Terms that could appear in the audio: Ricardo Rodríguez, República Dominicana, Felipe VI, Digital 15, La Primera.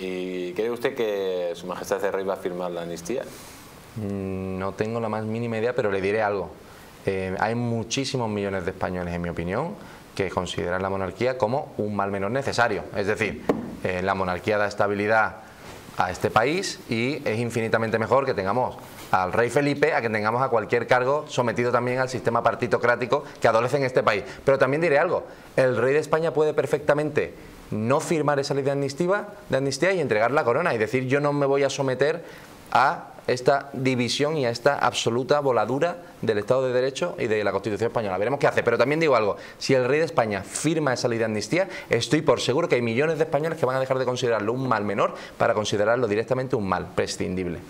¿Y cree usted que Su Majestad el Rey va a firmar la amnistía? No tengo la más mínima idea, pero le diré algo. Hay muchísimos millones de españoles, en mi opinión, que consideran la monarquía como un mal menor necesario. Es decir, la monarquía da estabilidad a este país y es infinitamente mejor que tengamos al rey Felipe a que tengamos a cualquier cargo sometido también al sistema partitocrático que adolece en este país. Pero también diré algo, el rey de España puede perfectamente no firmar esa ley de amnistía y entregar la corona y decir yo no me voy a someter a esta división y a esta absoluta voladura del Estado de Derecho y de la Constitución española. Veremos qué hace, pero también digo algo, si el rey de España firma esa ley de amnistía, estoy por seguro que hay millones de españoles que van a dejar de considerarlo un mal menor para considerarlo directamente un mal prescindible.